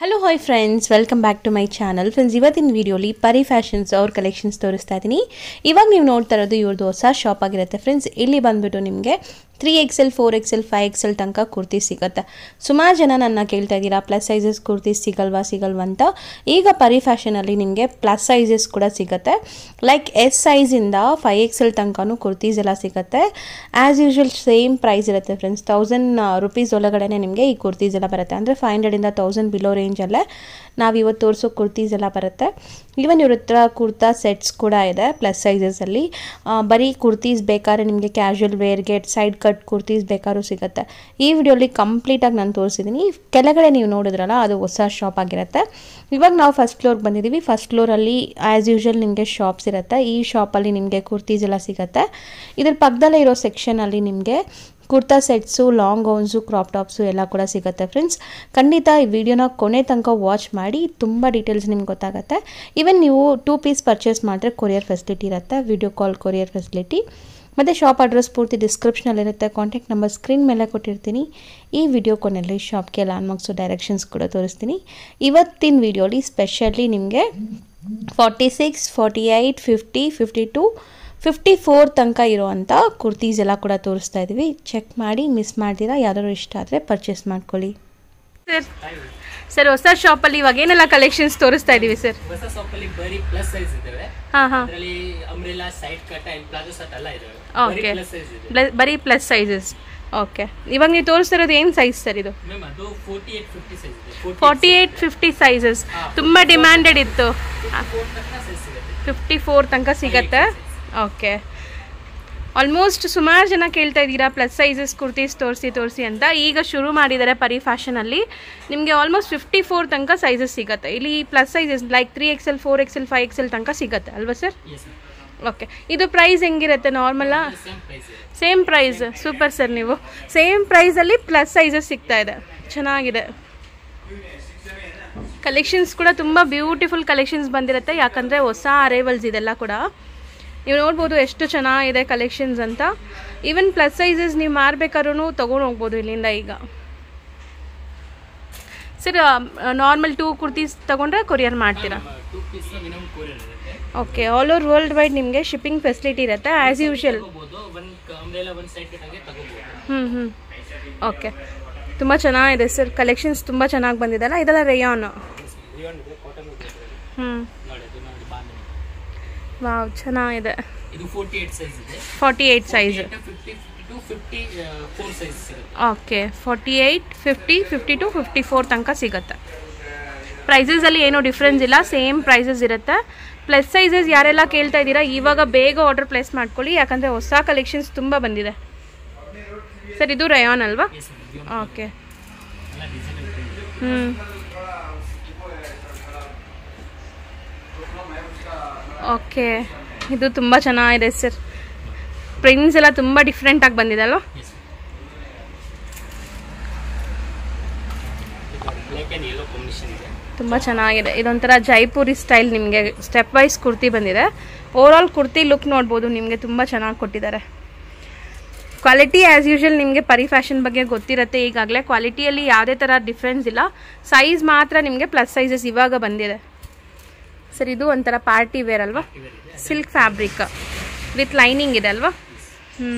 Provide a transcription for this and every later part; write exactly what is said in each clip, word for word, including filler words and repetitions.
Hello hi friends, welcome back to my channel. Friends, ಇವತ್ತಿನ ವಿಡಿಯೋಲಿ ಪರಿ ಫ್ಯಾಷನ್ಸ್ ಅವರ್ ಕಲೆಕ್ಷನ್ಸ್ ತೋರಿಸ್ತಾ ಇದೀನಿ. ಇವಾಗ ನೀವು ನೋಡ್ತಾ ಇರೋದು ಇವರದು ಹೊಸ ಶಾಪ್ ಆಗಿರುತ್ತೆ ಫ್ರೆಂಡ್ಸ್. ಇಲ್ಲಿ ಬಂದ್ಬಿಟ್ಟು ನಿಮಗೆ three X L, four X L, five X L ತನಕ ಕುರ್ತಿ ಸಿಗುತ್ತೆ. ಸುಮಾರು ಜನ ನನ್ನ ಕೇಳ್ತಾ ಇದ್ದೀರಾ ಪ್ಲಸ್ ಸೈಜಸ್ ಕುರ್ತಿ ಸಿಗಲ್ವಾ ಸಿಗಲ್ವಾ ಅಂತ. ಈಗ ಪರಿ ಫ್ಯಾಷನ್ ಅಲ್ಲಿ ನಿಮಗೆ ಪ್ಲಸ್ ಸೈಜಸ್ ಕೂಡ ಸಿಗುತ್ತೆ. ಲೈಕ್ ಎಸ್ ಸೈಜ್ ಇಂದ five X L ತನಕನೂ ಕುರ್ತೀಸ್ ಎಲ್ಲ ಸಿಗುತ್ತೆ. ಆಸ್ ಯೂಶುವಲ್ ಸೇಮ್ ಪ್ರೈಸ್ ಇರುತ್ತೆ ಫ್ರೆಂಡ್ಸ್. one thousand rupees ಒಳಗಡೆನೇ ನಿಮಗೆ ಈ ಕುರ್ತೀಸ್ ಎಲ್ಲ ಬರುತ್ತೆ. ಅಂದ್ರೆ five hundred ಇಂದ one thousand ಬಿಲೋ ರೇಂಜ್ ಅಲ್ಲೇ ನಾವು ಇವತ್ತು ತೋರಿಸೋ ಕುರ್ತೀಸ್ ಎಲ್ಲ ಬರುತ್ತೆ. ಇವನ್ ಇವ್ರ ಹತ್ರ ಕುರ್ತಾ ಸೆಟ್ಸ್ ಕೂಡ ಇದೆ ಪ್ಲಸ್ ಸೈಜಸ್ ಅಲ್ಲಿ. ಬರೀ ಕುರ್ತೀಸ್ ಬೇಕಾದ್ರೆ ನಿಮಗೆ ಕ್ಯಾಶುವಲ್ ವೇರ್ಗೆ ಸೈಡ್ ಕಟ್ ಕುರ್ತೀಸ್ ಬೇಕಾದ್ರೂ ಸಿಗುತ್ತೆ. ಈ ವಿಡಿಯೋಲಿ ಕಂಪ್ಲೀಟಾಗಿ ನಾನು ತೋರಿಸಿದ್ದೀನಿ. ಕೆಳಗಡೆ ನೀವು ನೋಡಿದ್ರಲ್ಲ ಅದು ಹೊಸ ಶಾಪ್ ಆಗಿರುತ್ತೆ. ಇವಾಗ ನಾವು ಫಸ್ಟ್ ಫ್ಲೋರ್ಗೆ ಬಂದಿದ್ದೀವಿ. ಫಸ್ಟ್ ಫ್ಲೋರಲ್ಲಿ ಆ್ಯಸ್ ಯೂಶುವಲ್ ನಿಮಗೆ ಶಾಪ್ಸ್ ಇರುತ್ತೆ. ಈ ಶಾಪಲ್ಲಿ ನಿಮಗೆ ಕುರ್ತೀಸ್ ಎಲ್ಲ ಸಿಗುತ್ತೆ. ಇದ್ರ ಪಕ್ಕದಲ್ಲೇ ಇರೋ ಸೆಕ್ಷನಲ್ಲಿ ನಿಮಗೆ kurta sets, long gowns, crop tops ಎಲ್ಲ ಕೂಡ ಸಿಗುತ್ತೆ ಫ್ರೆಂಡ್ಸ್. ಖಂಡಿತ ಈ ವಿಡಿಯೋನ ಕೊನೆ ತನಕ ವಾಚ್ ಮಾಡಿ, ತುಂಬ ಡೀಟೇಲ್ಸ್ ನಿಮ್ಗೆ ಗೊತ್ತಾಗುತ್ತೆ. ಈವನ್ ನೀವು ಟೂ ಪೀಸ್ ಪರ್ಚೇಸ್ ಮಾಡಿದ್ರೆ ಕೊರಿಯರ್ ಫೆಸಿಲಿಟಿ ಇರುತ್ತೆ, ವಿಡಿಯೋ ಕಾಲ್ ಕೊರಿಯರ್ ಫೆಸಿಲಿಟಿ. ಮತ್ತು ಶಾಪ್ ಅಡ್ರೆಸ್ ಪೂರ್ತಿ ಡಿಸ್ಕ್ರಿಪ್ಷನಲ್ಲಿರುತ್ತೆ. ಕಾಂಟ್ಯಾಕ್ಟ್ ನಂಬರ್ ಸ್ಕ್ರೀನ್ ಮೇಲೆ ಕೊಟ್ಟಿರ್ತೀನಿ. ಈ ವಿಡಿಯೋ ಕೊನೆಯಲ್ಲಿ ಶಾಪ್ಗೆ ಲಾನ್ ಮಾರ್ಕ್ಸು ಡೈರೆಕ್ಷನ್ಸ್ ಕೂಡ ತೋರಿಸ್ತೀನಿ. ಇವತ್ತಿನ ವಿಡಿಯೋಲಿ ಸ್ಪೆಷಲಿ ನಿಮಗೆ forty six forty eight fifty fifty two fifty four ತನಕ ಇರೋವಂಥ ಕುರ್ತೀಸ್ ಎಲ್ಲ ಕೂಡ ತೋರಿಸ್ತಾ ಇದ್ದೀವಿ. ಚೆಕ್ ಮಾಡಿ, ಮಿಸ್ ಮಾಡ್ದಿರಾ. ಯಾರಾದರೂ ಇಷ್ಟ ಆದರೆ ಪರ್ಚೇಸ್ ಮಾಡ್ಕೊಳ್ಳಿ. ಸರ್ ಸರ್ ಹೊಸ ಶಾಪಲ್ಲಿ ಇವಾಗ ಏನೆಲ್ಲ ಕಲೆಕ್ಷನ್ಸ್ ತೋರಿಸ್ತಾ ಇದ್ದೀವಿ ಸರ್? ಹೊಸ ಶಾಪಲ್ಲಿ ಬರೀ ಪ್ಲಸ್ ಸೈಜ್ ಇದ್ದಾವೆ. ಹಾಂ ಹಾಂ, ಅದರಲ್ಲಿ umbrella, side cut and palazzo set ಎಲ್ಲ ಇದ್ದಾವೆ. ಓಕೆ, ಪ್ಲಸ್ ಸೈಜ್ ಇದೆ, ಬರೀ ಪ್ಲಸ್ ಸೈಜಸ್. ಓಕೆ, ಇವಾಗ ನೀವು ತೋರಿಸ್ತಿರೋದು ಏನು ಸೈಜ್ ಸರ್ ಇದು? ಮ್ಯಾಮ್ ಅದು forty-eight fifty ಸೈಜ್ ಇದೆ. forty-eight fifty ಸೈಜಸ್ ತುಂಬಾ ಡಿಮ್ಯಾಂಡೆಡ್ ಇತ್ತು. fifty-four ತನಕ ಸಿಗುತ್ತೆ. ಓಕೆ, ಆಲ್ಮೋಸ್ಟ್ ಸುಮಾರು ಜನ ಕೇಳ್ತಾ ಇದ್ದೀರಾ ಪ್ಲಸ್ ಸೈಜಸ್ ಕುರ್ತೀಸ್ ತೋರಿಸಿ ತೋರಿಸಿ ಅಂತ. ಈಗ ಶುರು ಮಾಡಿದ್ದಾರೆ ಪರಿ ಫ್ಯಾಷನಲ್ಲಿ. ನಿಮಗೆ ಆಲ್ಮೋಸ್ಟ್ ಫಿಫ್ಟಿ ಫೋರ್ ತನಕ ಸೈಜಸ್ ಸಿಗುತ್ತೆ. ಇಲ್ಲಿ plus sizes like three XL four XL five XL ತನಕ ಸಿಗುತ್ತೆ ಅಲ್ವಾ ಸರ್? ಓಕೆ, ಇದು ಪ್ರೈಸ್ ಹೆಂಗಿರುತ್ತೆ ನಾರ್ಮಲಾ? Same price. ಸೂಪರ್ ಸರ್, ನೀವು ಸೇಮ್ ಪ್ರೈಸಲ್ಲಿ ಪ್ಲಸ್ ಸೈಜಸ್ ಸಿಗ್ತಾ ಇದೆ. ಚೆನ್ನಾಗಿದೆ ಕಲೆಕ್ಷನ್ಸ್ ಕೂಡ. ತುಂಬ ಬ್ಯೂಟಿಫುಲ್ ಕಲೆಕ್ಷನ್ಸ್ ಬಂದಿರುತ್ತೆ, ಯಾಕಂದರೆ ಹೊಸ ಅರೈವಲ್ಸ್ ಇದೆಲ್ಲ ಕೂಡ. ನೀವು ನೋಡ್ಬೋದು ಎಷ್ಟು ಚೆನ್ನಾಗಿದೆ ಕಲೆಕ್ಷನ್ಸ್ ಅಂತ. ಈವನ್ ಪ್ಲಸ್ ಸೈಜಸ್ ನೀವು ಮಾರಬೇಕಾದ್ರೂ ತೊಗೊಂಡು ಹೋಗ್ಬೋದು ಇಲ್ಲಿಂದ. ಈಗ ಸರ್ ನಾರ್ಮಲ್ ಟೂ ಕುರ್ತೀಸ್ ತೊಗೊಂಡ್ರೆ ಕೊರಿಯರ್ ಮಾಡ್ತೀರಾ? Okay, all over world wide ನಿಮಗೆ ಶಿಪ್ಪಿಂಗ್ ಫೆಸಿಲಿಟಿ ಇರುತ್ತೆ ಆ್ಯಸ್ ಯೂಶುವಲ್. ಹ್ಞೂ ಹ್ಞೂ ಓಕೆ, ತುಂಬ ಚೆನ್ನಾಗಿದೆ ಸರ್ ಕಲೆಕ್ಷನ್ಸ್. ತುಂಬ ಚೆನ್ನಾಗಿ ಬಂದಿದೆಯಲ್ಲ. ಇದೆಲ್ಲ ರೇಯಾನು. ಹ್ಞೂ ವಾವ್, ಚೆನ್ನಾಗಿದೆ. Forty eight size. Okay, forty eight fifty fifty two fifty four ತನಕ ಸಿಗುತ್ತೆ. ಪ್ರೈಸಸಲ್ಲಿ ಏನೂ ಡಿಫ್ರೆನ್ಸ್ ಇಲ್ಲ, ಸೇಮ್ ಪ್ರೈಸಸ್ ಇರುತ್ತೆ. ಪ್ಲಸ್ ಸೈಜಸ್ ಯಾರೆಲ್ಲ ಕೇಳ್ತಾ ಇದ್ದೀರಾ ಇವಾಗ ಬೇಗ ಆರ್ಡರ್ ಪ್ಲೇಸ್ ಮಾಡ್ಕೊಳ್ಳಿ, ಯಾಕಂದರೆ ಹೊಸ ಕಲೆಕ್ಷನ್ಸ್ ತುಂಬ ಬಂದಿದೆ ಸರ್. ಇದು ರಯಾನ್ ಅಲ್ವಾ? ಓಕೆ, ಹ್ಞೂ ಓಕೆ, ಇದು ತುಂಬ ಚೆನ್ನಾಗಿದೆ ಸರ್. ಪ್ರಿಂಟ್ಸ್ ಎಲ್ಲ ತುಂಬ ಡಿಫ್ರೆಂಟಾಗಿ ಬಂದಿದೆ ಅಲ್ವಾ? ತುಂಬ ಚೆನ್ನಾಗಿದೆ. ಇದೊಂಥರ ಜೈಪುರಿ ಸ್ಟೈಲ್ ನಿಮಗೆ ಸ್ಟೆಪ್ ವೈಸ್ ಕುರ್ತಿ ಬಂದಿದೆ. ಓವರಾಲ್ ಕುರ್ತಿ ಲುಕ್ ನೋಡ್ಬೋದು ನಿಮಗೆ, ತುಂಬ ಚೆನ್ನಾಗಿ ಕೊಟ್ಟಿದ್ದಾರೆ. ಕ್ವಾಲಿಟಿ ಆ್ಯಸ್ ಯೂಶುವಲ್ ನಿಮಗೆ ಪರಿ ಫ್ಯಾಷನ್ ಬಗ್ಗೆ ಗೊತ್ತಿರುತ್ತೆ ಈಗಾಗಲೇ. ಕ್ವಾಲಿಟಿಯಲ್ಲಿ ಯಾವುದೇ ಥರ ಡಿಫ್ರೆನ್ಸ್ ಇಲ್ಲ, ಸೈಜ್ ಮಾತ್ರ ನಿಮಗೆ ಪ್ಲಸ್ ಸೈಜಸ್ ಇವಾಗ ಬಂದಿದೆ ಸರ್. ಇದು ಒಂಥರ ಪಾರ್ಟಿ ವೇರ್ ಅಲ್ವಾ? ಸಿಲ್ಕ್ ಫ್ಯಾಬ್ರಿಕ್ ವಿತ್ ಲೈನಿಂಗ್ ಇದೆ ಅಲ್ವಾ? ಹ್ಞೂ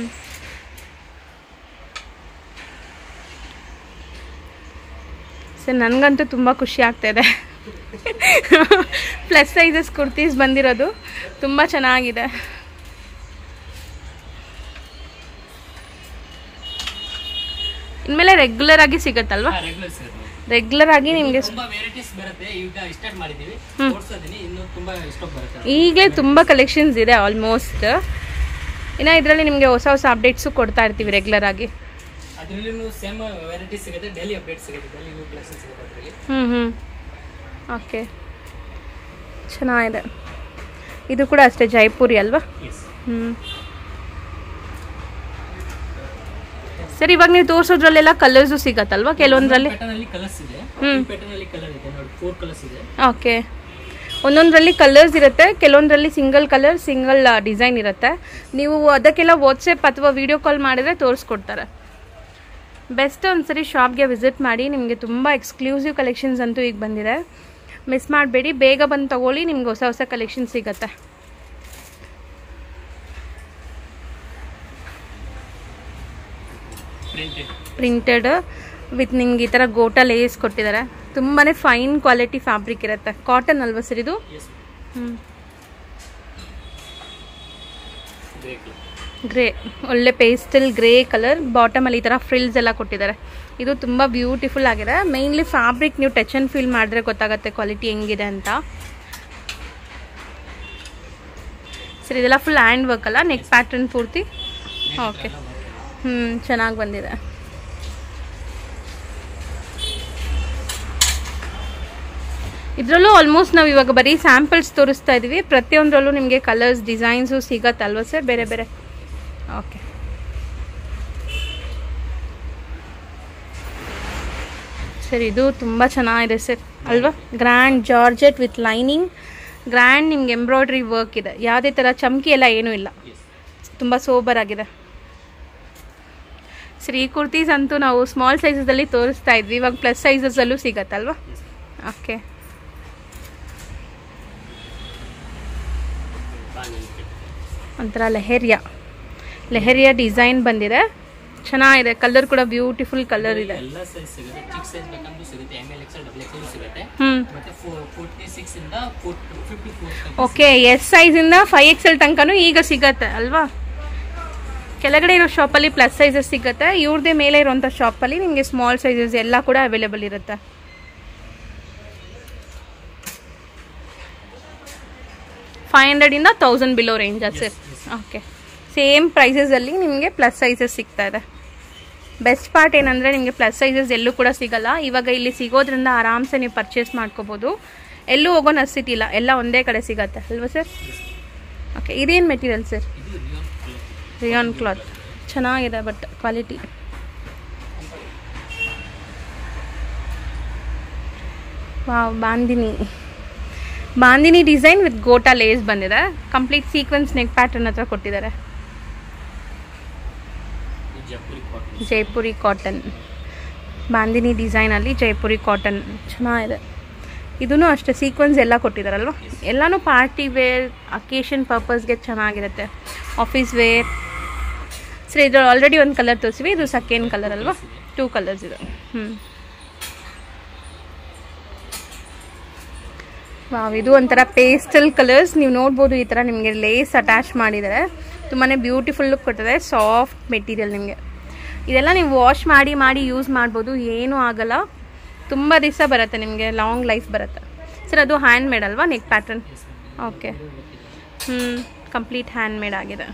ಸರ್, ನನಗಂತೂ ತುಂಬ ಖುಷಿ ಆಗ್ತಾಯಿದೆ ಪ್ಲಸ್ ಸೈಜಸ್ ಕುರ್ತೀಸ್ ಬಂದಿರೋದು. ತುಂಬ ಚೆನ್ನಾಗಿದೆ. ಇನ್ಮೇಲೆ ರೆಗ್ಯುಲರ್ ಆಗಿ ಸಿಗುತ್ತಲ್ವಾ? ರೆಗ್ಯುಲರ್ ಆಗಿ ನಿಮಗೆ ಈಗಲೇ ತುಂಬ ಕಲೆಕ್ಷನ್ಸ್ ಇದೆ ಆಲ್ಮೋಸ್ಟ್. ಇನ್ನು ಇದರಲ್ಲಿ ನಿಮಗೆ ಹೊಸ ಹೊಸ ಅಪ್ಡೇಟ್ಸು ಕೊಡ್ತಾ ಇರ್ತೀವಿ ರೆಗ್ಯುಲರ್ ಆಗಿ. ಹ್ಞೂ ಹ್ಞೂ ಓಕೆ, ಚೆನ್ನಾಗಿದೆ. ಇದು ಕೂಡ ಅಷ್ಟೇ ಜೈಪುರಿ ಅಲ್ವಾ? ಹ್ಞೂ ಸರಿ, ಇವಾಗ ನೀವು ತೋರಿಸೋದ್ರಲ್ಲೆಲ್ಲ ಕಲರ್ಸು ಸಿಗತ್ತಲ್ವಾ ಕೆಲವೊಂದರಲ್ಲಿ? ಓಕೆ, ಒಂದೊಂದರಲ್ಲಿ ಕಲರ್ಸ್ ಇರುತ್ತೆ, ಕೆಲವೊಂದರಲ್ಲಿ ಸಿಂಗಲ್ ಕಲರ್ ಸಿಂಗಲ್ ಡಿಸೈನ್ ಇರುತ್ತೆ. ನೀವು ಅದಕ್ಕೆಲ್ಲ ವಾಟ್ಸಪ್ ಅಥವಾ ವಿಡಿಯೋ ಕಾಲ್ ಮಾಡಿದರೆ ತೋರಿಸ್ಕೊಡ್ತಾರೆ. ಬೆಸ್ಟ್ ಒಂದ್ಸರಿ ಶಾಪ್ಗೆ ವಿಸಿಟ್ ಮಾಡಿ. ನಿಮಗೆ ತುಂಬಾ ಎಕ್ಸ್ಕ್ಲೂಸಿವ್ ಕಲೆಕ್ಷನ್ಸ್ ಅಂತೂ ಈಗ ಬಂದಿದೆ, ಮಿಸ್ ಮಾಡಬೇಡಿ. ಬೇಗ ಬಂದು ತಗೊಳ್ಳಿ, ನಿಮಗೆ ಹೊಸ ಹೊಸ ಕಲೆಕ್ಷನ್ ಸಿಗುತ್ತೆ. ಪ್ರಿಂಟೆಡ್ ವಿತ್ ನಿಮಗೆ ಈ ಥರ ಗೋಟಾ ಲೇಸ್ ಕೊಟ್ಟಿದ್ದಾರೆ. ತುಂಬಾ ಫೈನ್ ಕ್ವಾಲಿಟಿ ಫ್ಯಾಬ್ರಿಕ್ ಇರುತ್ತೆ. ಕಾಟನ್ ಅಲ್ವಾ ಸರ್ ಇದು? ಹ್ಞೂ, ಗ್ರೇ, ಒಳ್ಳೆ ಪೇಸ್ಟಲ್ ಗ್ರೇ ಕಲರ್. ಬಾಟಮಲ್ಲಿ ಈ ಥರ ಫ್ರಿಲ್ಸ್ ಎಲ್ಲ ಕೊಟ್ಟಿದ್ದಾರೆ. ಇದು ತುಂಬ ಬ್ಯೂಟಿಫುಲ್ ಆಗಿದೆ. ಮೇನ್ಲಿ ಫ್ಯಾಬ್ರಿಕ್ ನೀವು ಟಚ್ ಆ್ಯಂಡ್ ಫೀಲ್ ಮಾಡಿದ್ರೆ ಗೊತ್ತಾಗುತ್ತೆ ಕ್ವಾಲಿಟಿ ಹೆಂಗಿದೆ ಅಂತ. ಸರಿ, ಇದೆಲ್ಲ ಫುಲ್ ಹ್ಯಾಂಡ್ ವರ್ಕ್ ಅಲ್ಲ, ನೆಕ್ ಪ್ಯಾಟರ್ನ್ ಪೂರ್ತಿ. ಓಕೆ, ಹ್ಞೂ, ಚೆನ್ನಾಗಿ ಬಂದಿದೆ. ಇದರಲ್ಲೂ ಆಲ್ಮೋಸ್ಟ್ ನಾವು ಇವಾಗ ಬರೀ ಸ್ಯಾಂಪಲ್ಸ್ ತೋರಿಸ್ತಾ ಇದ್ದೀವಿ. ಪ್ರತಿಯೊಂದರಲ್ಲೂ ನಿಮಗೆ ಕಲರ್ಸ್, ಡಿಸೈನ್ಸು ಸಿಗತ್ತಲ್ವ ಸರ್ ಬೇರೆ ಬೇರೆ? ಓಕೆ, ಸರ್ ಇದು ತುಂಬ ಚೆನ್ನಾಗಿದೆ ಸರ್ ಅಲ್ವಾ? Grand georgette with lining, grand ನಿಮ್ಗೆ ಎಂಬ್ರಾಯ್ಡ್ರಿ ವರ್ಕ್ ಇದೆ. ಯಾವುದೇ ಥರ ಚಮಕಿ ಎಲ್ಲ ಏನೂ ಇಲ್ಲ, ತುಂಬ ಸೋಬರ್ ಆಗಿದೆ. ಸರ್, ಈ ಕುರ್ತೀಸ್ ಅಂತೂ ನಾವು ಸ್ಮಾಲ್ ಸೈಜಸಲ್ಲಿ ತೋರಿಸ್ತಾ ಇದ್ವಿ, ಇವಾಗ ಪ್ಲಸ್ ಸೈಜಸಲ್ಲೂ ಸಿಗತ್ತಲ್ವಾ? ಓಕೆ, ಒಂಥರ ಲೆಹರಿಯಾ ಲೆಹರಿಯಾ ಡಿಸೈನ್ ಬಂದಿದೆ. ಚೆನ್ನಾಗಿದೆ, ಕಲರ್ ಕೂಡ ಬ್ಯೂಟಿಫುಲ್ ಕಲರ್ ಇದೆ. ಓಕೆ, ಎಸ್ ಸೈಜಿಂದ ಫೈವ್ ಎಕ್ಸೆಲ್ ತನಕನೂ ಈಗ ಸಿಗತ್ತೆ ಅಲ್ವಾ? ಕೆಳಗಡೆ ಇರೋ ಶಾಪಲ್ಲಿ ಪ್ಲಸ್ ಸೈಜಸ್ ಸಿಗುತ್ತೆ, ಇವ್ರದೇ ಮೇಲೆ ಇರೋಂಥ ಶಾಪಲ್ಲಿ ನಿಮಗೆ ಸ್ಮಾಲ್ ಸೈಜಸ್ ಎಲ್ಲ ಕೂಡ ಅವೈಲೇಬಲ್ ಇರುತ್ತೆ. ಫೈವ್ ಹಂಡ್ರೆಡಿಂದ thousand below range sir. Okay, same ಪ್ರೈಸಸಲ್ಲಿ ನಿಮಗೆ ಪ್ಲಸ್ ಸೈಜಸ್ ಸಿಗ್ತಾ ಇದೆ. ಬೆಸ್ಟ್ ಪಾರ್ಟ್ ಏನಂದರೆ ನಿಮಗೆ ಪ್ಲಸ್ ಸೈಜಸ್ ಎಲ್ಲೂ ಕೂಡ ಸಿಗಲ್ಲ. ಇವಾಗ ಇಲ್ಲಿ ಸಿಗೋದ್ರಿಂದ ಆರಾಮ್ಸೆ ನೀವು ಪರ್ಚೇಸ್ ಮಾಡ್ಕೋಬೋದು, ಎಲ್ಲೂ ಹೋಗೋ ನರ್ಸಿಟಿ ಇಲ್ಲ, ಎಲ್ಲ ಒಂದೇ ಕಡೆ ಸಿಗತ್ತೆ ಅಲ್ವಾ ಸರ್? ಓಕೆ, ಇದೇನು ಮೆಟೀರಿಯಲ್ ಸರ್? Rayon cloth. ಚೆನ್ನಾಗಿದೆ but quality. Wow, bandhani bandhani design with gota lace ಬಂದಿದೆ. ಕಂಪ್ಲೀಟ್ ಸೀಕ್ವೆನ್ಸ್ ನೆಕ್ ಪ್ಯಾಟರ್ನ್ ಹತ್ರ ಕೊಟ್ಟಿದ್ದಾರೆ. ಜೈಪುರಿ ಕಾಟನ್, ಬಾಂದಿನಿ ಡಿಸೈನಲ್ಲಿ ಜೈಪುರಿ ಕಾಟನ್ ಚೆನ್ನಾಗಿದೆ. ಇದೂ ಅಷ್ಟೇ, ಸೀಕ್ವೆನ್ಸ್ ಎಲ್ಲ ಕೊಟ್ಟಿದ್ದಾರಲ್ವ, ಎಲ್ಲನೂ ಪಾರ್ಟಿ ವೇರ್, ಅಕೇಶನ್ ಪರ್ಪಸ್ಗೆ ಚೆನ್ನಾಗಿರುತ್ತೆ, ಆಫೀಸ್ ವೇರ್. ಸರಿ, ಇದು ಆಲ್ರೆಡಿ ಒಂದು ಕಲರ್ ತೋರಿಸಿವಿ, ಇದು ಸೆಕೆಂಡ್ ಕಲರ್ ಅಲ್ವಾ? ಟೂ ಕಲರ್ಸ್ ಇದು. ಹ್ಞೂ, ವಾವ್, ಇದು ಒಂಥರ ಪೇಸ್ಟಲ್ ಕಲರ್ಸ್. ನೀವು ನೋಡ್ಬೋದು, ಈ ಥರ ನಿಮಗೆ ಲೇಸ್ ಅಟ್ಯಾಚ್ ಮಾಡಿದ್ದಾರೆ. ತುಂಬಾ ಬ್ಯೂಟಿಫುಲ್ ಲುಕ್ ಕೊಟ್ಟಿದೆ. ಸಾಫ್ಟ್ ಮೆಟೀರಿಯಲ್ ನಿಮಗೆ. ಇದೆಲ್ಲ ನೀವು ವಾಶ್ ಮಾಡಿ ಮಾಡಿ ಯೂಸ್ ಮಾಡ್ಬೋದು, ಏನೂ ಆಗೋಲ್ಲ. ತುಂಬ ದಿವಸ ಬರುತ್ತೆ ನಿಮಗೆ, ಲಾಂಗ್ ಲೈಫ್ ಬರುತ್ತೆ. ಸರ್, ಅದು ಹ್ಯಾಂಡ್ ಮೇಡ್ ಅಲ್ವಾ ನೆಕ್ ಪ್ಯಾಟರ್ನ್? ಓಕೆ, ಹ್ಞೂ, ಕಂಪ್ಲೀಟ್ ಹ್ಯಾಂಡ್ ಮೇಡ್ ಆಗಿದೆ.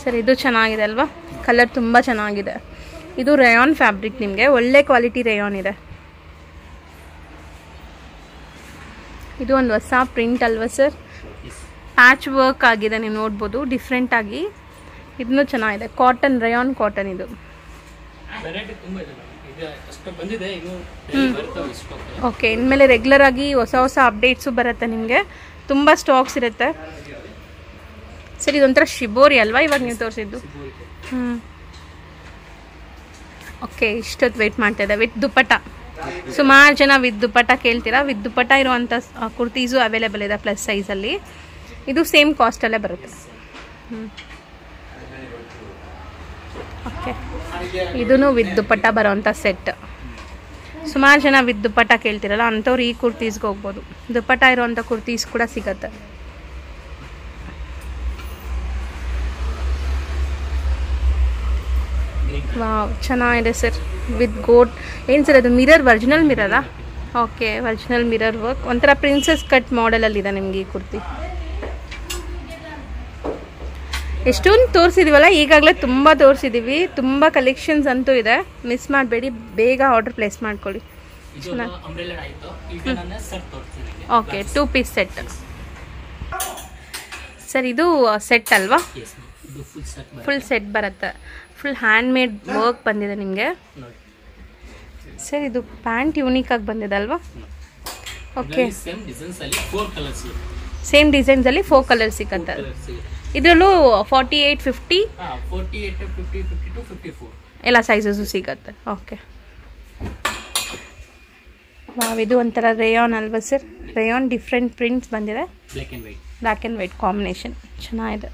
ಸರ್, ಇದು ಚೆನ್ನಾಗಿದೆ ಅಲ್ವಾ? ಕಲರ್ ತುಂಬ ಚೆನ್ನಾಗಿದೆ. ಇದು ರಯಾನ್ ಫ್ಯಾಬ್ರಿಕ್, ನಿಮಗೆ ಒಳ್ಳೆ ಕ್ವಾಲಿಟಿ ರಯಾನ್ ಇದೆ. ಇದು ಒಂದು ಹೊಸ ಪ್ರಿಂಟ್ ಅಲ್ವಾ ಸರ್? ಪ್ಯಾಚ್ ವರ್ಕ್ ಆಗಿದೆ, ನೀವು ನೋಡ್ಬೋದು ಡಿಫ್ರೆಂಟಾಗಿ. ಇದನ್ನು ಚೆನ್ನಾಗಿದೆ, ಕಾಟನ್, ರಯಾನ್ ಕಾಟನ್. ಇದು ಓಕೆ, ಇನ್ಮೇಲೆ ರೆಗ್ಯುಲರ್ ಆಗಿ ಹೊಸ ಹೊಸ ಅಪ್ಡೇಟ್ಸು ಬರುತ್ತೆ ನಿಮಗೆ, ತುಂಬ ಸ್ಟಾಕ್ಸ್ ಇರುತ್ತೆ. ಸರಿ, ಇದೊಂಥರ ಶಿಬೋರಿ ಅಲ್ವಾ ಇವಾಗ ನೀವು ತೋರಿಸಿದ್ದು? ಹ್ಞೂ, ಓಕೆ, ಇಷ್ಟೊತ್ತು ವೆಯ್ಟ್ ಮಾಡ್ತಾ ಇದೆ. ವಿತ್ ದುಪ್ಪಟ್ಟ, ಸುಮಾರು ಜನ ವಿತ್ ದುಪ್ಪಟ್ಟ ಕೇಳ್ತೀರಾ. ವಿತ್ ದುಪ್ಪಟ್ಟ ಇರುವಂಥ ಕುರ್ತೀಸು ಅವೈಲೇಬಲ್ ಇದೆ ಪ್ಲಸ್ ಸೈಜಲ್ಲಿ. ಇದು ಸೇಮ್ ಕಾಸ್ಟಲ್ಲೇ ಬರುತ್ತೆ. ಹ್ಞೂ, ಓಕೆ, ಇದೂ ವಿತ್ ದುಪ್ಪಟ್ಟ ಬರೋವಂಥ ಸೆಟ್. ಸುಮಾರು ಜನ ವಿತ್ ದುಪ್ಪಟ್ಟ ಕೇಳ್ತಿರಲ್ಲ, ಅಂಥವ್ರು ಈ ಕುರ್ತೀಸ್ಗೆ ಹೋಗ್ಬೋದು. ದುಪ್ಪಟ್ಟ ಇರೋವಂಥ ಕುರ್ತೀಸ್ ಕೂಡ ಸಿಗತ್ತೆ. ವಾವ್, ಚೆನ್ನಾಗಿದೆ ಸರ್. ವಿತ್ ಗೋಟ್ ಏನು ಸರ್ ಅದು? ಮಿರರ್, ಒರಿಜಿನಲ್ ಮಿರರಾ? Okay, original mirror work. ಒಂಥರ ಪ್ರಿನ್ಸಸ್ ಕಟ್ ಮಾಡೆಲಲ್ಲಿದೆ ನಿಮಗೆ ಈ ಕುರ್ತಿ. ಎಷ್ಟೊಂದು ತೋರಿಸಿದ್ದೀವಲ್ಲ ಈಗಾಗಲೇ, ತುಂಬ ತೋರಿಸಿದ್ದೀವಿ. ತುಂಬ ಕಲೆಕ್ಷನ್ಸ್ ಅಂತೂ ಇದೆ, ಮಿಸ್ ಮಾಡಬೇಡಿ. ಬೇಗ ಆರ್ಡರ್ ಪ್ಲೇಸ್ ಮಾಡ್ಕೊಳ್ಳಿ. Okay, two piece set sir. ಇದು ಸೆಟ್ ಅಲ್ವಾ? ಫುಲ್ ಸೆಟ್ ಬರುತ್ತೆ. ಫುಲ್ ಹ್ಯಾಂಡ್ ಮೇಡ್ ವರ್ಕ್ ಬಂದಿದೆ ನಿಮಗೆ ಸರ್. ಇದು ಪ್ಯಾಂಟ್ ಯೂನಿಕ್ ಆಗಿ ಬಂದಿದೆ ಅಲ್ವಾ? ಓಕೆ, ಸೇಮ್ ಡಿಸೈನ್ಸಲ್ಲಿ ಫೋರ್ ಕಲರ್ಸ್ ಸಿಗುತ್ತೆ. ಇದರಲ್ಲೂ forty-eight fifty ಹಾ forty-eight fifty fifty-two fifty-four ಎಲ್ಲ ಸೈಜಸ್ ಸಿಗುತ್ತೆ. ಓಕೆ ವಾವ್, ಇದು ಒಂತರ ರೇಯಾನ್ ಅಲ್ವಾ ಸರ್? ರೇಯಾನ್ ಡಿಫರೆಂಟ್ ಪ್ರಿಂಟ್ಸ್ ಬಂದಿದೆ, black and white black and white combination ಚೆನ್ನಾಗಿದೆ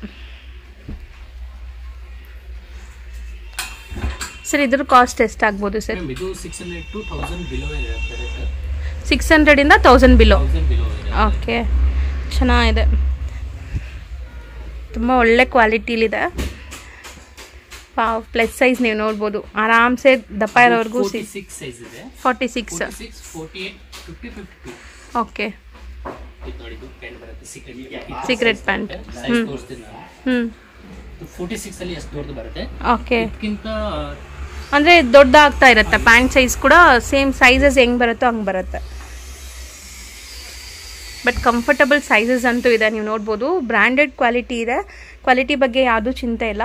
ಸರ್. ಇದರ ಕಾಸ್ಟ್ ಎಷ್ಟು ಆಗಬಹುದು ಸರ್? ಇದು six hundred to one thousand below ಇದೆ ಸರ್, six hundred ಇಂದ one thousand ಬಿಲೋ. ಓಕೆ ಚೆನ್ನಾಗಿದೆ, ತುಂಬಾ ಒಳ್ಳೆ ಕ್ವಾಲಿಟಿ ಇದೆ. ಪಾವ್ ಪ್ಲಸ್ ಸೈಜ್ ನೀವು ನೋಡಬಹುದು, ಆರಾಮ್ಸೆ ದಪ್ಪ ಇರೋವರೆಗೂ forty-six ಸೈಜ್ ಇದೆ, forty-six forty-six forty-eight fifty fifty-two. Okay ಇದು ನೋಡಿ, ಇದು ಪ್ಯಾಂಟ್ ಬರುತ್ತೆ ಸೀಕ್ರೆಟ್ ಸೀಕ್ರೆಟ್ ಪ್ಯಾಂಟ್ ಸೈಜ್ ತೋರಿಸ್ತೀನಿ ನಾನು. ಹ್ಮ್ forty-six ಅಲ್ಲಿ ಎಷ್ಟು ದೊಡ್ಡದು ಬರುತ್ತೆ? ಓಕೆ ಇದಕ್ಕಿಂತ ಅಂದ್ರೆ ದೊಡ್ಡ ಆಗ್ತಾ ಇರುತ್ತೆ ಪ್ಯಾಂಟ್ ಸೈಜ್ ಕೂಡ, ಸೇಮ್ ಸೈಜಸ್ ಹೆಂಗ್ ಬರುತ್ತೋ ಹಂಗ್ ಬರುತ್ತೆ. ಬಟ್ ಕಂಫರ್ಟಬಲ್ ಸೈಜಸ್ ಅಂತೂ ಇದೆ, ನೀವು ನೋಡ್ಬೋದು ಬ್ರ್ಯಾಂಡೆಡ್ ಕ್ವಾಲಿಟಿ ಇದೆ, ಕ್ವಾಲಿಟಿ ಬಗ್ಗೆ ಯಾವುದೂ ಚಿಂತೆ ಇಲ್ಲ.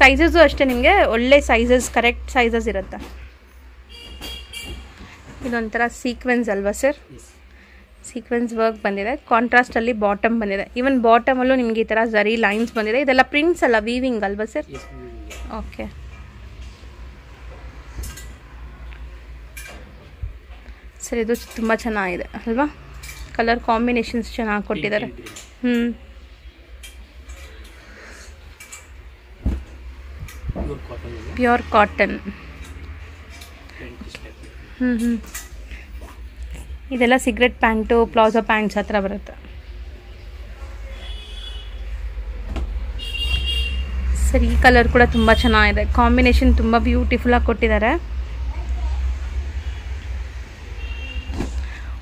ಸೈಜಸ್ಸು ಅಷ್ಟೇ ನಿಮಗೆ ಒಳ್ಳೆ ಸೈಜಸ್, ಕರೆಕ್ಟ್ ಸೈಜಸ್ ಇರುತ್ತೆ. ಇದೊಂಥರ ಸೀಕ್ವೆನ್ಸ್ ಅಲ್ವಾ ಸರ್? ಸೀಕ್ವೆನ್ಸ್ ವರ್ಕ್ ಬಂದಿದೆ, ಕಾಂಟ್ರಾಸ್ಟಲ್ಲಿ ಬಾಟಮ್ ಬಂದಿದೆ, ಈವನ್ ಬಾಟಮಲ್ಲೂ ನಿಮಗೆ ಈ ಥರ ಜರಿ ಲೈನ್ಸ್ ಬಂದಿದೆ. ಇದೆಲ್ಲ ಪ್ರಿಂಟ್ಸ್ ಅಲ್ಲ, ವೀವಿಂಗ್ ಅಲ್ವಾ ಸರ್? ಓಕೆ ಸರ್, ಇದು ತುಂಬ ಚೆನ್ನಾಗಿದೆ ಅಲ್ವಾ? ಕಲರ್ ಕಾಂಬಿನೇಷನ್ಸ್ ಚೆನ್ನಾಗಿ ಕೊಟ್ಟಿದ್ದಾರೆ. ಹ್ಞೂ ಪ್ಯೂರ್ ಕಾಟನ್. ಹ್ಞೂ ಹ್ಞೂ ಇದೆಲ್ಲ ಸಿಗರೆಟ್ ಪ್ಯಾಂಟು, ಪ್ಲಾಜೋ ಪ್ಯಾಂಟ್ಸ್ ಹತ್ರ ಬರುತ್ತೆ ಸರ್. ಈ ಕಲರ್ ಕೂಡ ತುಂಬ ಚೆನ್ನಾಗಿದೆ, ಕಾಂಬಿನೇಷನ್ ತುಂಬ ಬ್ಯೂಟಿಫುಲ್ಲಾಗಿ ಕೊಟ್ಟಿದ್ದಾರೆ.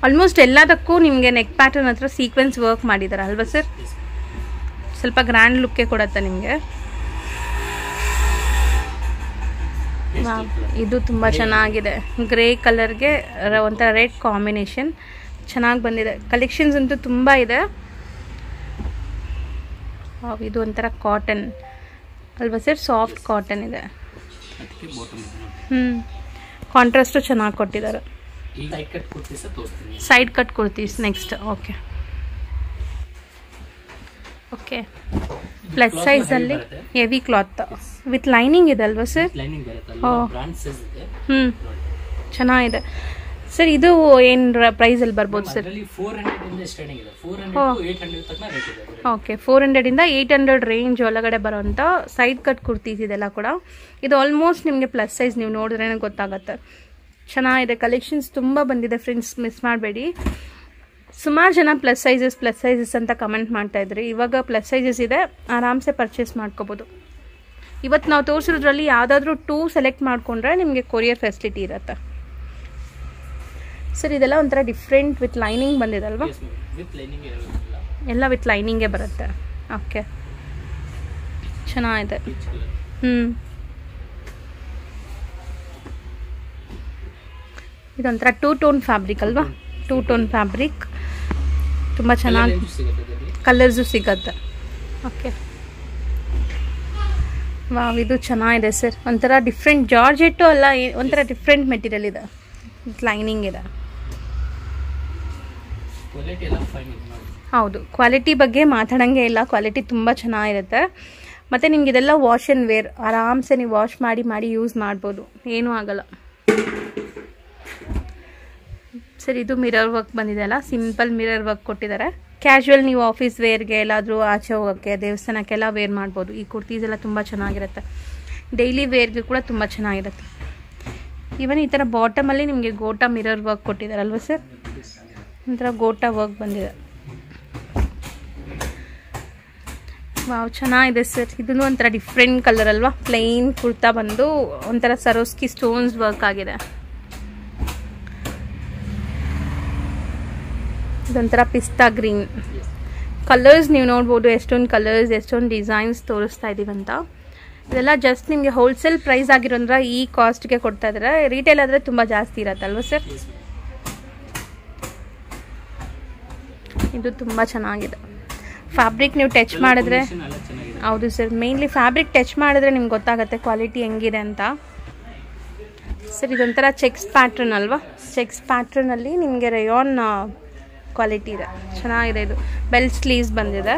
ಆಲ್ಮೋಸ್ಟ್ ಎಲ್ಲದಕ್ಕೂ ನಿಮಗೆ ನೆಕ್ ಪ್ಯಾಟರ್ನ್ ಹತ್ರ ಸೀಕ್ವೆನ್ಸ್ ವರ್ಕ್ ಮಾಡಿದ್ದಾರೆ ಅಲ್ವಾ ಸರ್? ಸ್ವಲ್ಪ ಗ್ರ್ಯಾಂಡ್ ಲುಕ್ಕೇ ಕೊಡುತ್ತೆ ನಿಮಗೆ. ಇದು ತುಂಬ ಚೆನ್ನಾಗಿದೆ, ಗ್ರೇ ಕಲರ್ಗೆ ಒಂಥರ ರೆಡ್ ಕಾಂಬಿನೇಷನ್ ಚೆನ್ನಾಗಿ ಬಂದಿದೆ. ಕಲೆಕ್ಷನ್ಸ್ ಅಂತೂ ತುಂಬ ಇದೆ. ಇದು ಒಂಥರ ಕಾಟನ್ ಅಲ್ವಾ ಸರ್? ಸಾಫ್ಟ್ ಕಾಟನ್ ಇದೆ. ಹ್ಞೂ ಕಾಂಟ್ರಾಸ್ಟು ಚೆನ್ನಾಗಿ ಕೊಟ್ಟಿದ್ದಾರೆ. ಸೈಡ್ ಕಟ್ ಕೊಡ್ತೀವಿ ನೆಕ್ಸ್ಟ್. ಓಕೆ ಓಕೆ ಪ್ಲಸ್ ಸೈಜಲ್ಲಿ ಹೆವಿ ಕ್ಲಾತ್ ವಿತ್ ಲೈನಿಂಗ್ ಇದೆ ಅಲ್ವಾ ಸರ್? ಹ್ಞೂ ಚೆನ್ನಾಗಿದೆ ಸರ್. ಇದು ಏನು ಪ್ರೈಸಲ್ಲಿ ಬರ್ಬೋದು ಸರ್? ಓಕೆ ಫೋರ್ ಹಂಡ್ರೆಡಿಂದ ಏಯ್ಟ್ ಹಂಡ್ರೆಡ್ ರೇಂಜ್ ಒಳಗಡೆ ಬರೋಂಥ ಸೈಡ್ ಕಟ್ ಕುರ್ತೀಸ್ ಇದೆಲ್ಲ ಕೂಡ. ಇದು ಆಲ್ಮೋಸ್ಟ್ ನಿಮಗೆ ಪ್ಲಸ್ ಸೈಜ್, ನೀವು ನೋಡಿದ್ರೇ ಗೊತ್ತಾಗುತ್ತೆ. ಚೆನ್ನಾಗಿದೆ, ಕಲೆಕ್ಷನ್ಸ್ ತುಂಬ ಬಂದಿದೆ ಫ್ರೆಂಡ್ಸ್, ಮಿಸ್ ಮಾಡಬೇಡಿ. ಸುಮಾರು ಜನ ಪ್ಲಸ್ ಸೈಜಸ್ ಪ್ಲಸ್ ಸೈಜಸ್ ಅಂತ ಕಮೆಂಟ್ ಮಾಡ್ತಾಯಿದ್ರಿ. ಇವಾಗ ಪ್ಲಸ್ ಸೈಜಸ್ ಇದೆ, ಆರಾಮ್ಸೆ ಪರ್ಚೇಸ್ ಮಾಡ್ಕೋಬೋದು. ಇವತ್ತು ನಾವು ತೋರಿಸಿರೋದ್ರಲ್ಲಿ ಯಾವುದಾದ್ರೂ ಟೂ ಸೆಲೆಕ್ಟ್ ಮಾಡಿಕೊಂಡ್ರೆ ನಿಮಗೆ ಕೊರಿಯರ್ ಫೆಸಿಲಿಟಿ ಇರುತ್ತೆ ಸರ್. ಇದೆಲ್ಲ ಒಂಥರ ಡಿಫ್ರೆಂಟ್ ವಿತ್ ಲೈನಿಂಗ್ ಬಂದಿದೆ ಅಲ್ವಾ? ಎಲ್ಲ ವಿತ್ ಲೈನಿಂಗೇ ಬರುತ್ತೆ. ಓಕೆ ಚೆನ್ನಾಗಿದೆ. ಹ್ಞೂ ಇದೊಂಥರ ಟೂ ಟೋನ್ ಫ್ಯಾಬ್ರಿಕ್ ಅಲ್ವಾ? ಟೂ ಟೋನ್ ಫ್ಯಾಬ್ರಿಕ್ ತುಂಬ ಚೆನ್ನಾಗಿ ಕಲರ್ಸು ಸಿಗತ್ತೆ. ಓಕೆ ವಾವ್, ಇದು ಚೆನ್ನಾಗಿದೆ ಸರ್. ಒಂಥರ ಡಿಫ್ರೆಂಟ್ ಜಾರ್ಜೆಟ್ಟು ಅಲ್ಲ, ಒಂಥರ ಡಿಫ್ರೆಂಟ್ ಮೆಟೀರಿಯಲ್ ಇದೆ, ಲೈನಿಂಗ್ ಇದೆ. ಹೌದು, ಕ್ವಾಲಿಟಿ ಬಗ್ಗೆ ಮಾತಾಡೋಂಗೆ ಇಲ್ಲ, ಕ್ವಾಲಿಟಿ ತುಂಬ ಚೆನ್ನಾಗಿರುತ್ತೆ. ಮತ್ತು ನಿಮ್ಗೆ ಇದೆಲ್ಲ ವಾಶ್ ಆ್ಯಂಡ್ ವೇರ್, ಆರಾಮ್ಸೆ ನೀವು ವಾಶ್ ಮಾಡಿ ಮಾಡಿ ಯೂಸ್ ಮಾಡ್ಬೋದು, ಏನೂ ಆಗಲ್ಲ ಸರ್. ಇದು ಮಿರರ್ ವರ್ಕ್ ಬಂದಿದೆಯಲ್ಲ, ಸಿಂಪಲ್ ಮಿರರ್ ವರ್ಕ್ ಕೊಟ್ಟಿದ್ದಾರೆ. ಕ್ಯಾಶುವಲ್ ನೀವು ಆಫೀಸ್ ವೇರ್ಗೆ ಎಲ್ಲಾದರೂ ಆಚೆ ಹೋಗೋಕ್ಕೆ, ದೇವಸ್ಥಾನಕ್ಕೆಲ್ಲ ವೇರ್ ಮಾಡ್ಬೋದು. ಈ ಕುರ್ತೀಸ್ ಎಲ್ಲ ತುಂಬ ಚೆನ್ನಾಗಿರುತ್ತೆ, ಡೈಲಿ ವೇರ್ಗೆ ಕೂಡ ತುಂಬ ಚೆನ್ನಾಗಿರುತ್ತೆ. ಈವನ್ ಈ ಥರ ಬಾಟಮಲ್ಲಿ ನಿಮಗೆ ಗೋಟಾ ಮಿರರ್ ವರ್ಕ್ ಕೊಟ್ಟಿದ್ದಾರಲ್ವ ಸರ್? ಒಂಥರ ಗೋಟಾ ವರ್ಕ್ ಬಂದಿದೆ. ವಾವ್ ಚೆನ್ನಾಗಿದೆ ಸರ್. ಇದೂ ಒಂಥರ ಡಿಫ್ರೆಂಟ್ ಕಲರ್ ಅಲ್ವಾ? ಪ್ಲೈನ್ ಕುರ್ತಾ ಬಂದು ಒಂಥರ ಸರೋಸ್ಕಿ ಸ್ಟೋನ್ಸ್ ವರ್ಕ್ ಆಗಿದೆ. ಇದೊಂಥರ ಪಿಸ್ತಾ ಗ್ರೀನ್ ಕಲರ್ಸ್, ನೀವು ನೋಡ್ಬೋದು ಎಷ್ಟೊಂದು ಕಲರ್ಸ್, ಎಷ್ಟೊಂದು ಡಿಸೈನ್ಸ್ ತೋರಿಸ್ತಾ ಇದ್ದೀವಂತ. ಇದೆಲ್ಲ ಜಸ್ಟ್ ನಿಮಗೆ ಹೋಲ್ಸೇಲ್ ಪ್ರೈಸ್ ಆಗಿರೋಂದ್ರೆ ಈ ಕಾಸ್ಟ್ಗೆ ಕೊಡ್ತಾ ಇದ್ದಾರೆ. ರಿಟೇಲ್ ಆದರೆ ತುಂಬ ಜಾಸ್ತಿ ಇರತ್ತಲ್ವ ಸರ್? ಇದು ತುಂಬ ಚೆನ್ನಾಗಿದೆ ಫ್ಯಾಬ್ರಿಕ್, ನೀವು ಟಚ್ ಮಾಡಿದ್ರೆ. ಹೌದು ಸರ್, ಮೇನ್ಲಿ ಫ್ಯಾಬ್ರಿಕ್ ಟಚ್ ಮಾಡಿದ್ರೆ ನಿಮ್ಗೆ ಗೊತ್ತಾಗುತ್ತೆ ಕ್ವಾಲಿಟಿ ಹೆಂಗಿದೆ ಅಂತ ಸರ್. ಇದೊಂಥರ ಚೆಕ್ಸ್ ಪ್ಯಾಟ್ರನ್ ಅಲ್ವಾ? ಚೆಕ್ಸ್ ಪ್ಯಾಟ್ರನಲ್ಲಿ ನಿಮಗೆ ರಯಾನ್ ಕ್ವಾಲಿಟಿ ಇದೆ, ಚೆನ್ನಾಗಿದೆ. ಇದು ಬೆಲ್ ಸ್ಲೀವ್ಸ್ ಬಂದಿದೆ.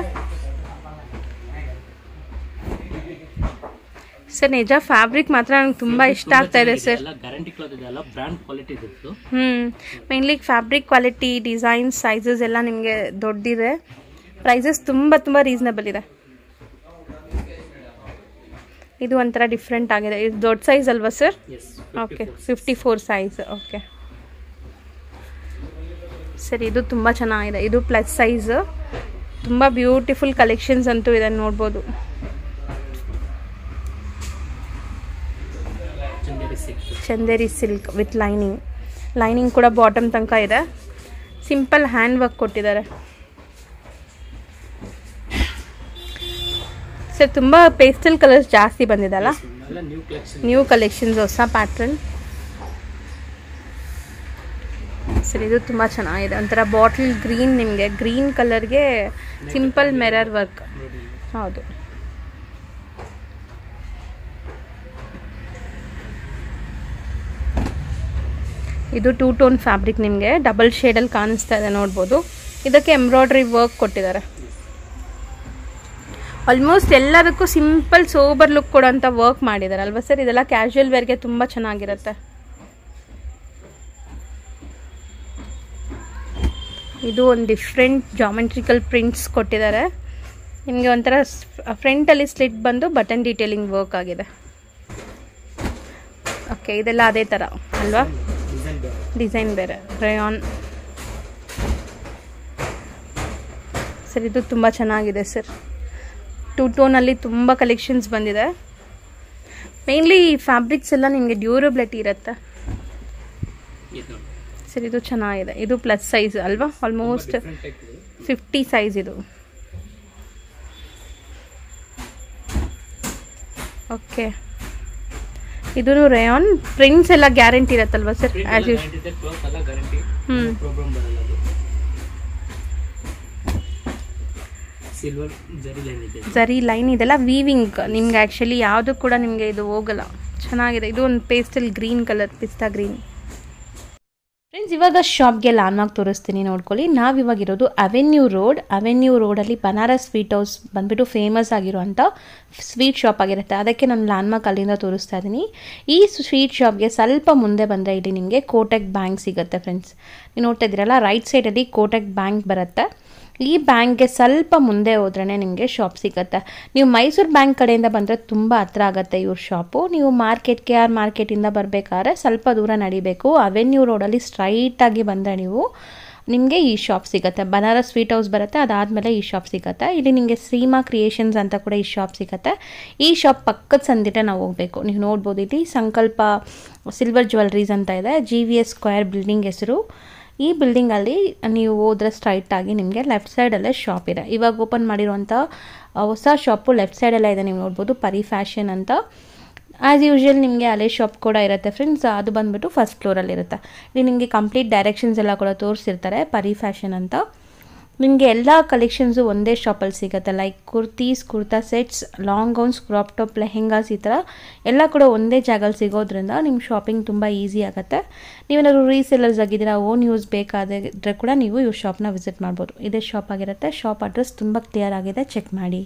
Sir, Neja fabric matra tumba ishta agtide sir. Guarantee cloth idella brand quality iduttu. Hmm. Mainly fabric quality, design, sizes ella nimge doddide. Prices tumba tumba reasonable ide. This one is different. This is dot size, alva, sir? Yes. fifty-four. Okay, fifty-four size. Okay. Sir, this is very nice. This is plus size. Very beautiful collections. Antu idan nodabodu. Chenderi silk. Chenderi silk with lining. Lining kuda bottom tanka ide. Simple hand work kottidare. Sir, tumba pastel colors jaasti bandidala. New collections. New collections osa pattern. Sir, idu tumba chanagide. Antara bottle green nimge green color ge simple mirror work. Haudu. Idu two tone fabric nimge double shade alli kaanistha ide nodabodu. Idakke embroidery work kottidare. Almost ಎಲ್ಲದಕ್ಕೂ simple sober look ಕೊಡುವಂತ work ಮಾಡಿದಾರೆ ಅಲ್ವಾ sir ಇದೆಲ್ಲ casual wear ಗೆ ತುಂಬಾ ಚೆನ್ನಾಗಿರುತ್ತೆ ಇದು ಒಂದು ಡಿಫರೆಂಟ್ ಜಾಮೆಟ್ರಿಕಲ್ ಪ್ರಿಂಟ್ಸ್ ಕೊಟ್ಟಿದ್ದಾರೆ ನಿಮಗೆ ಒಂತರ ಫ್ರಂಟ್ ಅಲ್ಲಿ ಸ್ಲಿಟ್ ಬಂದು ಬಟನ್ ಡೀಟೇಲಿಂಗ್ ವರ್ಕ್ ಆಗಿದೆ ಓಕೆ ಇದೆಲ್ಲ ಅದೇ ತರ ಅಲ್ವಾ ಡಿಸೈನ್ ಬೇರೆ ರಯಾನ್ ಸರ್ ಇದು ತುಂಬಾ ಚೆನ್ನಾಗಿದೆ sir Two tone alli tumba collections bandide mainly fabrics ella nimge durability irutte idu sir idu chanagide idu plus size alva almost fifty size idu okay idu rayon prints ella guarantee irutte alva sir as you cloth ella guarantee hmm problem baralla Silver zari line ಇದೆ zari line ಇದೆಲ್ಲ weaving ನಿಮಗೆ actually ಯಾವುದು ಕೂಡ ನಿಮಗೆ ಇದು ಹೋಗಲ್ಲ ಚೆನ್ನಾಗಿದೆ ಇದು ಒಂದು pastel green color pista green friends ಇವಾಗ ಶಾಪ್ ಗೆ ಲಾನ್ ಮಾರ್ಕ್ ತೋರಿಸ್ತೀನಿ ನೋಡ್ಕೊಳ್ಳಿ ನಾವು ಇವಾಗ ಇರೋದು ಅವೆನ್ಯೂ ರೋಡ್ ಅವೆನ್ಯೂ ರೋಡ್ ಅಲ್ಲಿ ಬನಾರಸ್ ಸ್ವೀಟ್ ಹೌಸ್ ಬಂದ್ಬಿಟ್ಟು ಫೇಮಸ್ ಆಗಿರುವಂತ ಸ್ವೀಟ್ ಶಾಪ್ ಆಗಿರುತ್ತೆ ಅದಕ್ಕೆ ನಾನು ಲಾನ್ ಮಾರ್ಕ್ ಅಲ್ಲಿಂದ ತೋರಿಸ್ತಾ ಇದೀನಿ ಈ ಸ್ವೀಟ್ ಶಾಪ್ ಗೆ ಸ್ವಲ್ಪ ಮುಂದೆ ಬಂದ್ರೆ ಇಲ್ಲಿ ನಿಮಗೆ ಕೋಟಕ್ ಬ್ಯಾಂಕ್ ಸಿಗುತ್ತೆ ಫ್ರೆಂಡ್ಸ್ ನೀವು ನೋಡ್ತಾ ಇದ್ದೀರಲ್ಲ ರೈಟ್ ಸೈಡ್ ಅಲ್ಲಿ ಕೋಟಕ್ ಬ್ಯಾಂಕ್ ಬರುತ್ತೆ ಈ ಬ್ಯಾಂಕ್ ಗೆ ಸ್ವಲ್ಪ ಮುಂದೆ ಹೋದ್ರನೆ ನಿಮಗೆ ಶಾಪ್ ಸಿಗುತ್ತೆ ನೀವು ಮೈಸೂರು ಬ್ಯಾಂಕ್ ಕಡೆಯಿಂದ ಬಂದ್ರೆ ತುಂಬಾ ಹತ್ರ ಆಗುತ್ತೆ ಇವ್ರ ಶಾಪ್ ನೀವು ಮಾರ್ಕೆಟ್ ಕೆಆರ್ ಮಾರ್ಕೆಟ್ ಇಂದ ಬರಬೇಕಾದ್ರೆ ಸ್ವಲ್ಪ ದೂರ ನಡೆಯಬೇಕು ಅವೆನ್ಯೂ ರೋಡ್ ಅಲ್ಲಿ ಸ್ಟ್ರೈಟ್ ಆಗಿ ಬಂದ್ರೆ ನೀವು ನಿಮಗೆ ಈ ಶಾಪ್ ಸಿಗುತ್ತೆ ಬನಾರಸ್ ಸ್ವೀಟ್ ಹೌಸ್ ಬರುತ್ತೆ ಅದಾದ ಮೇಲೆ ಈ ಶಾಪ್ ಸಿಗುತ್ತೆ ಇಲ್ಲಿ ನಿಮಗೆ ಶ್ರೀಮಾ ಕ್ರಿಯೇಷನ್ಸ್ ಅಂತ ಕೂಡ ಈ ಶಾಪ್ ಸಿಗುತ್ತೆ ಈ ಶಾಪ್ ಪಕ್ಕದ ಸಂದಿಟ ನಾವು ಹೋಗಬೇಕು ನೀವು ನೋಡಬಹುದು ಇಲ್ಲಿ ಸಂಕಲ್ಪ ಸಿಲ್ವರ್ ಜ್ಯುವೆಲರೀಸ್ ಅಂತ ಇದೆ ಜಿವಿಎಸ್ ಸ್ಕ್ವೇರ್ ಬಿಲ್ಡಿಂಗ್ ಹೆಸರು ಈ ಬಿಲ್ಡಿಂಗ್ ಅಲ್ಲಿ ನೀವು ಹೋದ್ರೆ ಸ್ಟ್ರೈಟ್ ಆಗಿ ನಿಮಗೆ ಲೆಫ್ಟ್ ಸೈಡ್ ಅಲ್ಲೇ ಶಾಪ್ ಇದೆ ಇವಾಗ ಓಪನ್ ಮಾಡಿರುವಂತ ಹೊಸ ಶಾಪ್ ಲೆಫ್ಟ್ ಸೈಡ್ ಅಲ್ಲೇ ಇದೆ ನೀವು ನೋಡಬಹುದು ಪರಿ ಫ್ಯಾಷನ್ ಅಂತ ಆಸ್ ಯೂಶುವಲ್ ನಿಮಗೆ ಅಲ್ಲೇ ಶಾಪ್ ಕೂಡ ಇರುತ್ತೆ ಫ್ರೆಂಡ್ಸ್ ಅದು ಬಂದ್ಬಿಟ್ಟು ಫಸ್ಟ್ ಫ್ಲೋರ್ ಅಲ್ಲಿ ಇರುತ್ತೆ ಇಲ್ಲಿ ನಿಮಗೆ ಕಂಪ್ಲೀಟ್ ಡೈರೆಕ್ಷನ್ಸ್ ಎಲ್ಲ ಕೂಡ ತೋರಿಸಿರ್ತಾರೆ ಪರಿ ಫ್ಯಾಷನ್ ಅಂತ ನಿಮಗೆ ಎಲ್ಲ ಕಲೆಕ್ಷನ್ಸ್ ಒಂದೇ ಶಾಪ್ ಅಲ್ಲಿ ಸಿಗುತ್ತೆ like kurtis kurta sets long gowns crop top lehengas ಈ ಥರ ಎಲ್ಲ ಕೂಡ ಒಂದೇ ಜಾಗದಲ್ಲಿ ಸಿಗೋದ್ರಿಂದ ನಿಮ್ಮ ಶಾಪಿಂಗ್ ತುಂಬ ಈಸಿ ಆಗುತ್ತೆ ನೀವೇನಾದ್ರು ರೀಸೆಲ್ಲರ್ಸ್ ಆಗಿದ್ದೀರಾ ಓನ್ ಯೂಸ್ ಬೇಕಾದರೆ ಕೂಡ ನೀವು ಈ ಶಾಪ್ನ ವಿಸಿಟ್ ಮಾಡ್ಬೋದು ಇದೇ ಶಾಪ್ ಆಗಿರುತ್ತೆ ಶಾಪ್ ಅಡ್ರೆಸ್ ತುಂಬ ಕ್ಲಿಯರ್ ಆಗಿದೆ ಚೆಕ್ ಮಾಡಿ